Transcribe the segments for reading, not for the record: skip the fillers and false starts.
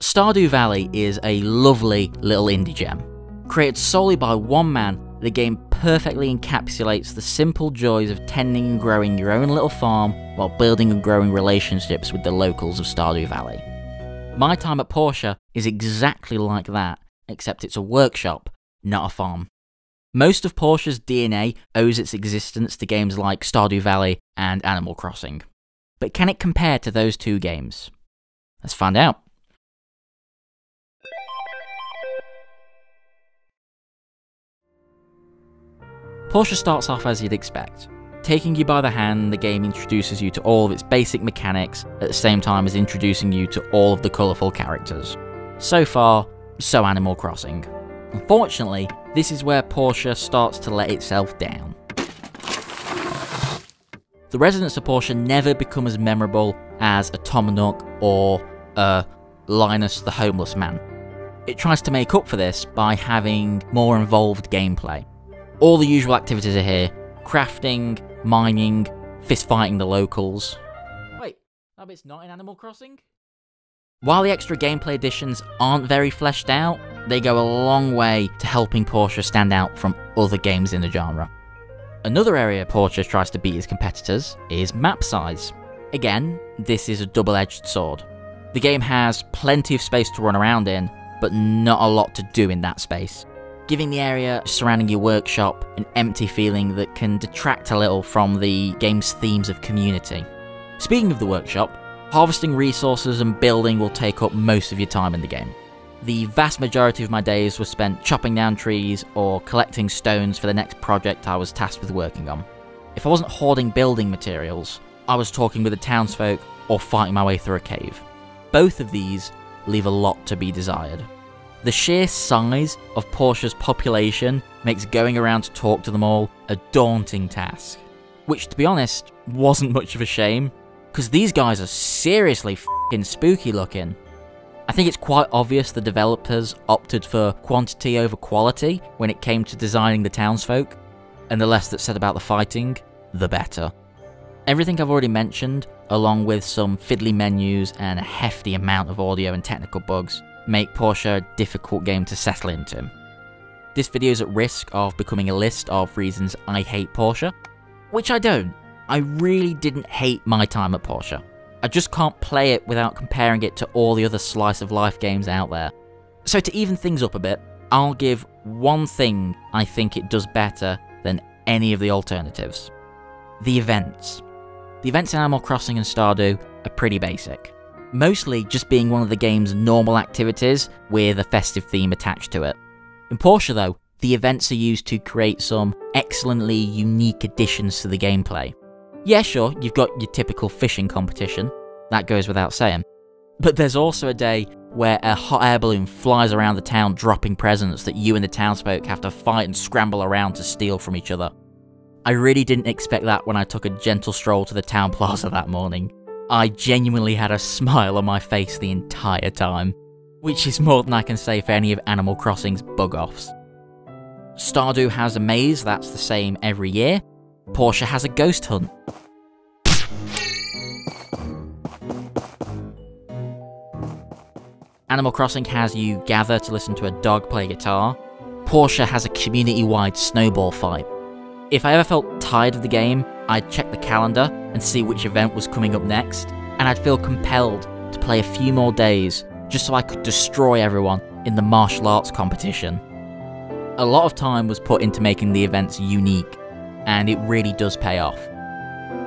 Stardew Valley is a lovely little indie gem. Created solely by one man, the game perfectly encapsulates the simple joys of tending and growing your own little farm while building and growing relationships with the locals of Stardew Valley. My Time at Portia is exactly like that, except it's a workshop, not a farm. Most of Portia's DNA owes its existence to games like Stardew Valley and Animal Crossing. But can it compare to those two games? Let's find out. Portia starts off as you'd expect. Taking you by the hand, the game introduces you to all of its basic mechanics at the same time as introducing you to all of the colourful characters. So far, so Animal Crossing. Unfortunately, this is where Portia starts to let itself down. The residents of Portia never become as memorable as a Tom Nook or a Linus the Homeless Man. It tries to make up for this by having more involved gameplay. All the usual activities are here: crafting, mining, fistfighting the locals. Wait, that bit's not in Animal Crossing? While the extra gameplay additions aren't very fleshed out, they go a long way to helping Portia stand out from other games in the genre. Another area Portia tries to beat its competitors is map size. Again, this is a double-edged sword. The game has plenty of space to run around in, but not a lot to do in that space, giving the area surrounding your workshop an empty feeling that can detract a little from the game's themes of community. Speaking of the workshop, harvesting resources and building will take up most of your time in the game. The vast majority of my days were spent chopping down trees or collecting stones for the next project I was tasked with working on. If I wasn't hoarding building materials, I was talking with the townsfolk or fighting my way through a cave. Both of these leave a lot to be desired. The sheer size of Portia's population makes going around to talk to them all a daunting task. Which, to be honest, wasn't much of a shame, because these guys are seriously f***ing spooky looking. I think it's quite obvious the developers opted for quantity over quality when it came to designing the townsfolk, and the less that's said about the fighting, the better. Everything I've already mentioned, along with some fiddly menus and a hefty amount of audio and technical bugs, make Portia a difficult game to settle into. This video is at risk of becoming a list of reasons I hate Portia, which I don't. I really didn't hate My Time at Portia. I just can't play it without comparing it to all the other slice of life games out there. So to even things up a bit, I'll give one thing I think it does better than any of the alternatives. The events. The events in Animal Crossing and Stardew are pretty basic, mostly just being one of the game's normal activities with a festive theme attached to it. In Portia though, the events are used to create some excellently unique additions to the gameplay. Yeah, sure, you've got your typical fishing competition, that goes without saying. But there's also a day where a hot air balloon flies around the town dropping presents that you and the townsfolk have to fight and scramble around to steal from each other. I really didn't expect that when I took a gentle stroll to the town plaza that morning. I genuinely had a smile on my face the entire time, which is more than I can say for any of Animal Crossing's bug-offs. Stardew has a maze that's the same every year. Portia has a ghost hunt. Animal Crossing has you gather to listen to a dog play guitar. Portia has a community-wide snowball fight. If I ever felt tired of the game, I'd check the calendar and see which event was coming up next, and I'd feel compelled to play a few more days just so I could destroy everyone in the martial arts competition. A lot of time was put into making the events unique, and it really does pay off.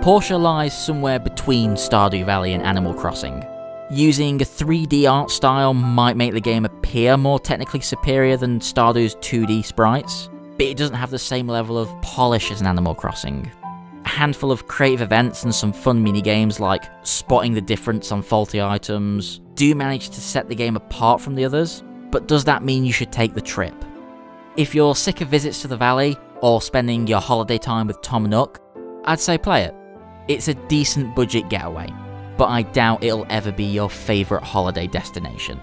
Portia lies somewhere between Stardew Valley and Animal Crossing. Using a 3D art style might make the game appear more technically superior than Stardew's 2D sprites, but it doesn't have the same level of polish as in Animal Crossing. A handful of creative events and some fun mini-games like spotting the difference on faulty items do manage to set the game apart from the others, but does that mean you should take the trip? If you're sick of visits to the valley, or spending your holiday time with Tom Nook, I'd say play it. It's a decent budget getaway, but I doubt it'll ever be your favourite holiday destination.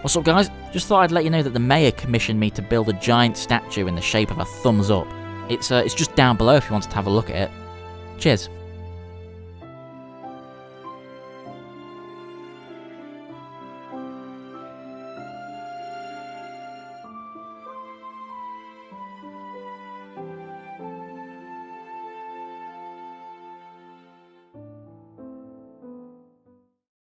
What's up guys? Just thought I'd let you know that the mayor commissioned me to build a giant statue in the shape of a thumbs up. It's just down below if you wanted to have a look at it. Cheers.